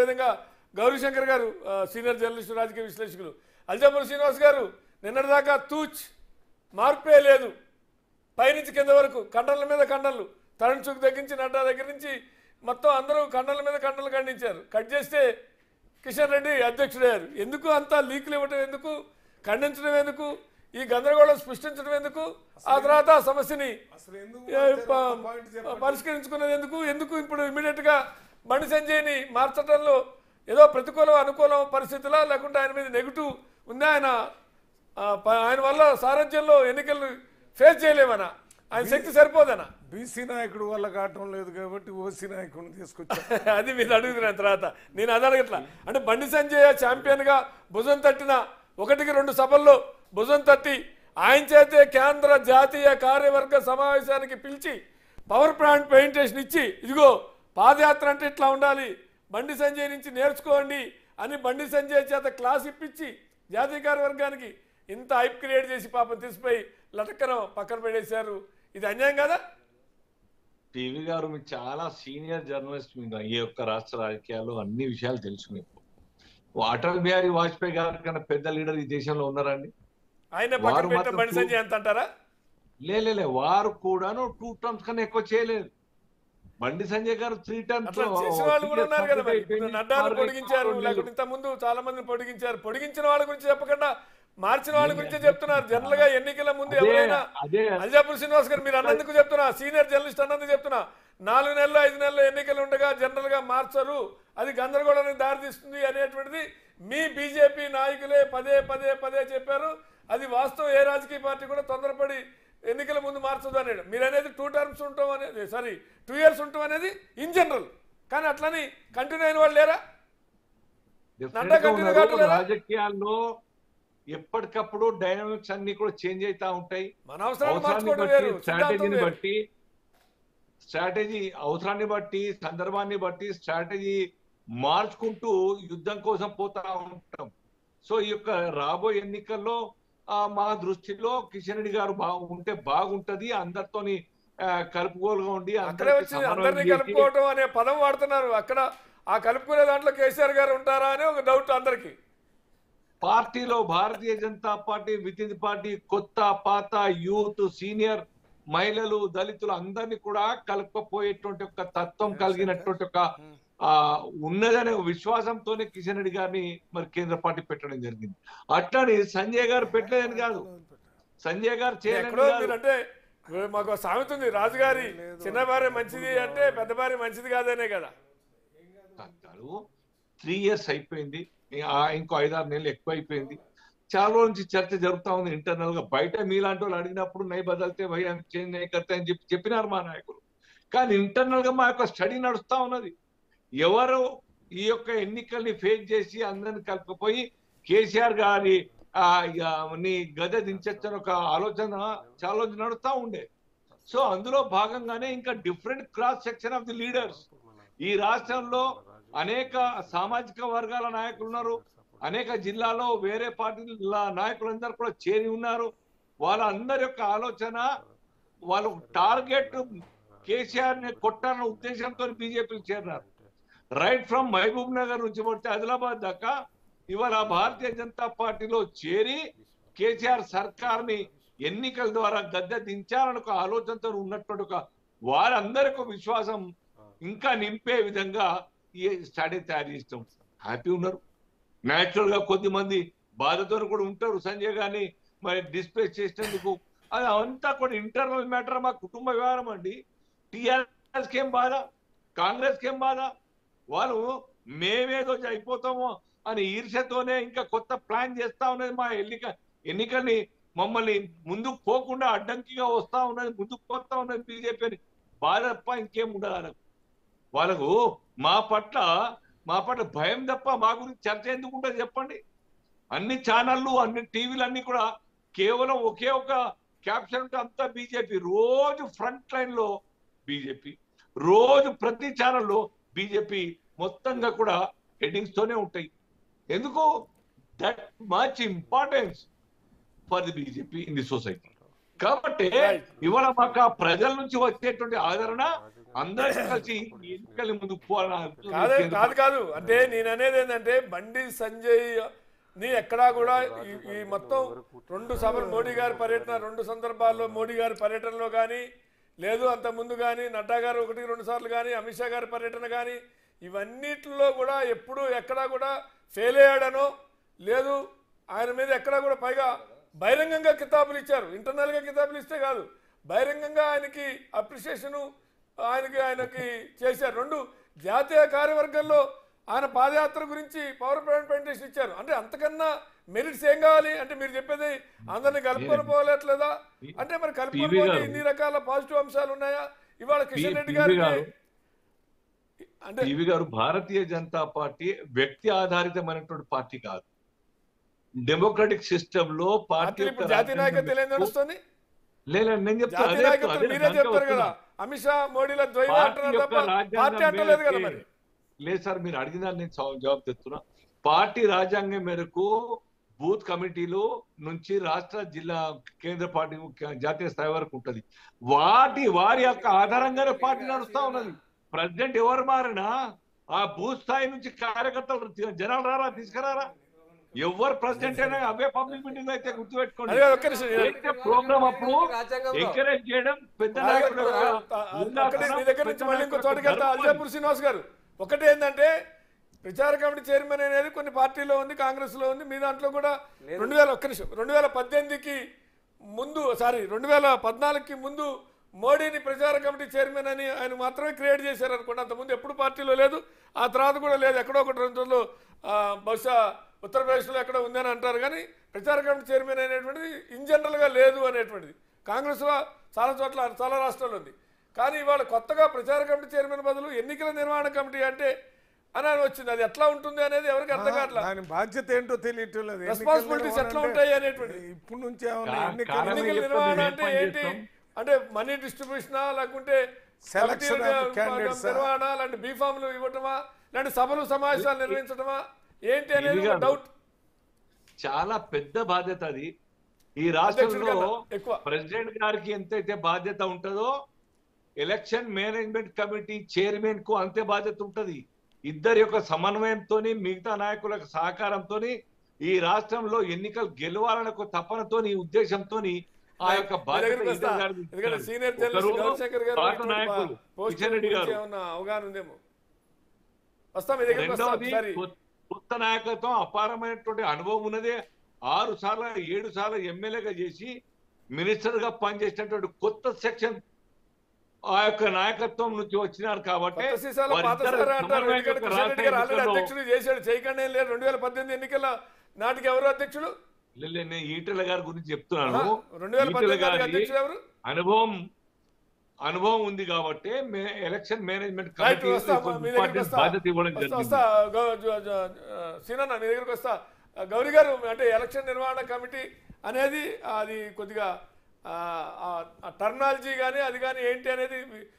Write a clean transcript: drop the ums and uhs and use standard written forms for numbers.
అదేవిధంగా గౌరీశంకర్ గారు senior journalist రాజకీయ విశ్లేషకులు, అల్జాపూర్ శ్రీనివాస్ గారు నిన్నటిదాకా తూచ్ మార్పే లేదు, పైనుంచి కింద వరకు కండల మీద కండలు, తరుణ్ చుక్ తగ్గించి నడ్డా దగ్గర నుంచి మొత్తం అందరూ కండల మీద కండలు ఖండించారు. కట్ చేస్తే కిషన్ రెడ్డి అధ్యక్షుడయ్యారు. ఎందుకు అంతా లీకులు ఇవ్వటం ఎందుకు, ఖండించడం ఎందుకు, ఈ గందరగోళం సృష్టించడం ఎందుకు, ఆ తర్వాత సమస్యని పరిష్కరించుకునేది ఎందుకు? ఇప్పుడు ఇమీడియట్గా బండి సంజయ్ని మార్చడంలో ఏదో ప్రతికూలం అనుకూలం పరిస్థితులా, లేకుంటే ఆయన మీద నెగిటివ్ ఉందా, ఆయన వల్ల సారథ్యంలో ఎన్నికలు ఫేస్ చేయలేమనా, ఆయన శక్తి సరిపోదనా? బీసీ నాయకుడు వల్ల కావటం లేదు కాబట్టి ఓసీ నాయకుడిని తీసుకొచ్చారు. అది మీరు అడుగుతున్న తర్వాత నేను అది అడగట్లా. అంటే బండి సంజయ్ ఛాంపియన్గా భుజం తట్టిన ఒకటికి రెండు సభల్లో భుజం తట్టి ఆయన చేతే కేంద్ర జాతీయ కార్యవర్గ సమావేశానికి పిలిచి పవర్ పాయింట్ ప్రజెంటేషన్ ఇచ్చి, ఇదిగో పాదయాత్ర అంటే ఇట్లా ఉండాలి, బండి సంజయ్ నుంచి నేర్చుకోండి అని బండి సంజయ్ చేత క్లాస్ ఇప్పించి జాతీయ కార్యవర్గానికి ఇంత హైప్ క్రియేట్ చేసి పాపం తీసిపోయి లటక్కన పక్కన పడేశారు. ఇది అన్యాయం కదా? టీవీ గారు మీకు చాలా సీనియర్ జర్నలిస్ట్, మీకు ఈ యొక్క రాష్ట్ర రాజకీయాల్లో అన్ని విషయాలు తెలుసు. మీకు అటల్ బిహారీ వాజ్పేయి గారి కన్నా పెద్ద లీడర్ ఈ దేశంలో ఉన్నారండి. లే వారు కూడాను 2 టర్మ్స్ కన్నా ఎక్కువ చేయలేదు. బండి సంజయ్ గారు 3 టర్మ్స్ పొడిగించారు. పొడిగించిన వాళ్ళ గురించి చెప్పకుండా మార్చిన వాళ్ళ గురించే చెప్తున్నారు. జనరల్ గా ఎన్నికల ముందు ఎవరైనా, అల్జాపూర్ శ్రీనివాస్ గారు మీరు అన్నందుకు చెప్తున్నా, సీనియర్ జర్నలిస్ట్ అన్నందుకు చెప్తున్నా, 4 నెలలు 5 నెలలు ఎన్నికలు ఉండగా జనరల్ గా మార్చరు, అది గందరగోళానికి దారితీస్తుంది అనేటువంటిది మీ బీజేపీ నాయకులే పదే పదే పదే చెప్పారు. అది వాస్తవం. ఏ రాజకీయ పార్టీ కూడా తొందరపడి ఎన్నికల ముందు మార్చదు అనేది. మీరు అనేది 2 టర్మ్స్ ఉంటాం అనేది, సారీ 2 ఇయర్స్ ఉంటాం అనేది ఇన్ జనరల్, కానీ అట్లని కంటిన్యూ అయిన వాళ్ళు లేరా? రాజకీయాల్లో ఎప్పటికప్పుడు డైనమిక్స్ అన్ని కూడా చేంజ్ అవుతా ఉంటాయి. స్ట్రాటజీని బట్టి అవసరాన్ని బట్టి సందర్భాన్ని బట్టి స్ట్రాటజీ మార్చుకుంటూ యుద్ధం కోసం పోతా ఉంటాం. సో ఈ యొక్క రాబోయే ఎన్నికల్లో మా దృష్టిలో కిషన్ రెడ్డి గారు ఉంటే బాగుంటది, అందరితోని కలుపుకోలుగా ఉండి కలుపుకోవటం అనే పదం వాడుతున్నారు. అక్కడ ఆ కలుపుకునే దాంట్లో కేసీఆర్ గారు ఉంటారా అని ఒక డౌట్ అందరికి. పార్టీలో భారతీయ జనతా పార్టీ, వితిన్ పార్టీ, కొత్త పాత, యూత్, సీనియర్, మహిళలు, దళితులు అందరినీ కూడా కలుపుకపోయేటువంటి ఒక తత్వం కలిగినటువంటి ఒక ఉన్నదనే విశ్వాసంతోనే కిషన్ రెడ్డి గారిని మరి కేంద్ర పార్టీ పెట్టడం జరిగింది. అట్లానే సంజయ్ గారు పెట్టలేదని కాదు, సంజయ్ గారు చేయలేదు అంటే మాకు సామెత ఉంది, రాజుగారి చిన్న భార్య మంచిది అంటే పెద్ద భార్య మంచిది కాదనే కదా అంటారు. 3 ఇయర్స్ అయిపోయింది, ఇంకో 5-6 నెలలు ఎక్కువ అయిపోయింది. చాలా రోజుల నుంచి చర్చ జరుగుతూ ఉంది ఇంటర్నల్ గా. బయట మీలాంటి వాళ్ళు అడిగినప్పుడు నై బదలితే భయ చేంజ్ నైకర్తా అని చెప్పినారు మా నాయకులు. కానీ ఇంటర్నల్ గా మా యొక్క స్టడీ నడుస్తూ ఉన్నది. ఎవరు ఈ యొక్క ఎన్నికల్ని ఫేస్ చేసి అందరిని కలుపుకుపోయి కేసీఆర్ గారి గద దించొచ్చని ఒక ఆలోచన నడుస్తూ ఉండే. సో అందులో భాగంగానే ఇంకా different cross section of the leaders, ఈ రాష్ట్రంలో అనేక సామాజిక వర్గాల నాయకులు ఉన్నారు, అనేక జిల్లాలో వేరే పార్టీల నాయకులందరూ కూడా చేరి ఉన్నారు. వాళ్ళందరి యొక్క ఆలోచన, వాళ్ళు టార్గెట్ కేసీఆర్ ని కొట్టాలన్న ఉద్దేశంతో బీజేపీకి చేరినారు. రైట్ ఫ్రమ్ మహబూబ్ నగర్ నుంచి పడితే ఆదిలాబాద్ దాకా ఇవాళ భారతీయ జనతా పార్టీలో చేరి కేసీఆర్ సర్కార్ ని ఎన్నికల ద్వారా గద్దె దించాలని ఒక ఆలోచనతో ఉన్నటువంటి ఒక వారందరికీ విశ్వాసం ఇంకా నింపే విధంగా ఈ స్టడీ తయారు చేస్తాం. హ్యాపీ ఉన్నారు. న్యాచురల్ గా కొద్దిమంది బాధతో కూడా ఉంటారు. సంజయ్ గారిని మరి డిస్ప్లేస్ చేసినందుకు అది అంతా కూడా ఇంటర్నల్ మ్యాటర్, మా కుటుంబ వ్యవహారం అండి. టీఆర్ఎస్ కేం బాధ, కాంగ్రెస్ కేం బాధ, వాళ్ళు మేమేదో అయిపోతామో అని ఈర్ష్యతోనే ఇంకా కొత్త ప్లాన్ చేస్తా ఉన్నది. మా ఎన్నికల్ని మమ్మల్ని ముందుకు పోకుండా అడ్డంకిగా వస్తా ఉన్నది, ముందుకు పోతా ఉన్నది బీజేపీ అని బాధ తప్ప ఇంకేం ఉండదు వాళ్ళకు. మా పట్ల భయం తప్ప మా గురించి చర్చ ఎందుకు ఉంటుంది చెప్పండి? అన్ని ఛానళ్ళు, అన్ని టీవీలు అన్ని కూడా కేవలం ఒకే ఒక క్యాప్షన్ ఉంటే అంతా బీజేపీ. రోజు ఫ్రంట్ లైన్ లో బీజేపీ, రోజు ప్రతి ఛానల్లో బీజేపీ మొత్తంగా కూడా హెడ్డింగ్స్ తోనే ఉంటాయి. ఎందుకు? That much importance for the BJP in the society. కాబట్టి ఇవాళ మాకు ప్రజల నుంచి వచ్చేటువంటి ఆదరణ అందరూ కలిసి ఎన్నికల ముందు అంటే బండి సంజయ్ ని ఎక్కడా కూడా ఈ మొత్తం రెండు సభలు మోడీ గారి పర్యటన రెండు సందర్భాల్లో మోడీ గారి పర్యటనలో కానీ లేదు అంత ముందు కానీ నడ్డా గారు ఒకటి రెండు సార్లు కానీ అమిత్ షా గారి పర్యటన కానీ ఇవన్నిటిలో కూడా ఎప్పుడు ఎక్కడా కూడా ఫెయిల్ అయ్యాడనో లేదు ఆయన మీద ఎక్కడా కూడా పైగా బహిరంగంగా కితాబులు ఇచ్చారు. ఇంటర్నల్గా కితాబులు ఇస్తే కాదు బహిరంగంగా ఆయనకి అప్రిషియేషను ఆయనకి చేశారు. రెండు జాతీయ కార్యవర్గంలో ఆయన పాదయాత్ర గురించి పవర్ పాయింట్ ప్రజెంటేషన్ ఇచ్చారు. అంటే అంతకన్నా మెరిట్స్ ఏం కావాలి? అంటే మీరు చెప్పేది అందరినీ కలుపుకొని పోలేట్లేదా అంటే మరి కలుపుకొని పోతే ఇన్ని రకాల పాజిటివ్ అంశాలు ఉన్నాయా? ఇవాళ కిషన్ రెడ్డి గారు అంటే ఈవి గారు భారతీయ జనతా పార్టీ వ్యక్తి ఆధారితమైనటువంటి పార్టీ కాదు. డెమోక్రటిక్ సిస్టమ్ లో పార్టీ జాతీయ నాయకత్వం ఏం నడుస్తుంది అమిత్ షా మోడీల లేదు సార్ మీరు అడిగిన దాన్ని నేను జవాబు తెస్తున్నా. పార్టీ రాజ్యాంగం మేరకు బూత్ కమిటీలు నుంచి రాష్ట్ర జిల్లా కేంద్ర పార్టీ జాతీయ స్థాయి వరకు ఉంటుంది. వారి యొక్క ఆధారంగానే పార్టీ నడుస్తా ఉన్నది. ప్రెసిడెంట్ ఎవరు మారినా ఆ బూత్ స్థాయి నుంచి కార్యకర్తలు జనాలు రారా తీసుకురారా? ఎవరు ప్రెసిడెంట్ అయినా అవే పబ్లిక్ మీటింగ్ అయితే గుర్తుపెట్టుకోండి. ప్రోగ్రామ్ అప్పుడు ఎంకరేజ్ చేయడం పెద్ద శ్రీనివాస్ గారు ఒకటి ఏంటంటే ప్రచార కమిటీ చైర్మన్ అనేది కొన్ని పార్టీలో ఉంది, కాంగ్రెస్ లో ఉంది, మీ దాంట్లో కూడా 2018కి ముందు సారీ 2014కి ముందు మోడీని ప్రచార కమిటీ చైర్మన్ అని ఆయన మాత్రమే క్రియేట్ చేశారు అనుకోండి. అంతకుముందు ఎప్పుడు పార్టీలో లేదు, ఆ తర్వాత కూడా లేదు. ఎక్కడో ఒకటి రెండు రోజులు బహుశా ఉత్తరప్రదేశ్లో ఎక్కడో ఉందని అంటారు కానీ ప్రచార కమిటీ చైర్మన్ అనేటువంటిది ఇన్ జనరల్గా లేదు అనేటువంటిది కాంగ్రెస్లో చాలా చోట్ల చాలా రాష్ట్రాల్లో ఉంది. కానీ ఇవాళ కొత్తగా ప్రచార కమిటీ చైర్మన్ బదులు ఎన్నికల నిర్వహణ కమిటీ అంటే అని వచ్చింది. అది ఎట్లా ఉంటుంది అనేది ఎవరికి అర్థం కావట్లేదు. బాధ్యత ఏంటో తెలియట్లేదు, రెస్పాన్సిబిలిటీస్ ఎట్లా ఉంటాయి అనేటువంటి. ఇప్పుడు నుంచి ఎన్నికల నిర్వహణ అంటే ఏంటి అంటే మనీ డిస్ట్రిబ్యూషనా లేకుంటే నిర్వహణ లాంటి బీఫామ్లు ఇవ్వటమా లాంటి సభలు సమావేశాలు నిర్వహించటమా ఏంటి అనేది డౌట్. చాలా పెద్ద బాధ్యత అది. ఈ రాష్ట్రంలో ప్రెసిడెంట్ గారికి ఎంతైతే బాధ్యత ఉంటుందో ఎలక్షన్ మేనేజ్మెంట్ కమిటీ చైర్మన్ కు అంతే బాధ్యత ఉంటుంది. ఇద్దరి యొక్క సమన్వయంతో మిగతా నాయకుల సహకారంతో ఈ రాష్ట్రంలో ఎన్నికలు గెలవాలనే తపనతో ఉద్దేశంతో ఆ యొక్క కొత్త నాయకత్వం అపారమైనటువంటి అనుభవం ఉన్నదే. 6 సార్లు 7 సార్లు ఎమ్మెల్యేగా చేసి మినిస్టర్ గా పనిచేసినటువంటి కొత్త సెక్షన్ ఆ యొక్క నాయకత్వం నుంచి వచ్చినారు కాబట్టి ఎన్నికల నాటికి ఎవరు అధ్యక్షుడు? ఈటెల గారి గురించి చెప్తున్నాను. అనుభవం ఉంది కాబట్టి ఎలక్షన్ మేనేజ్మెంట్ కమిటీ బాధ్యత ఇవ్వడం జరిగింది. గౌరీ గారు అంటే ఎలక్షన్ నిర్వహణ కమిటీ అనేది అది కొద్దిగా టర్మినాలజీ కానీ అది కానీ ఏంటి అనేది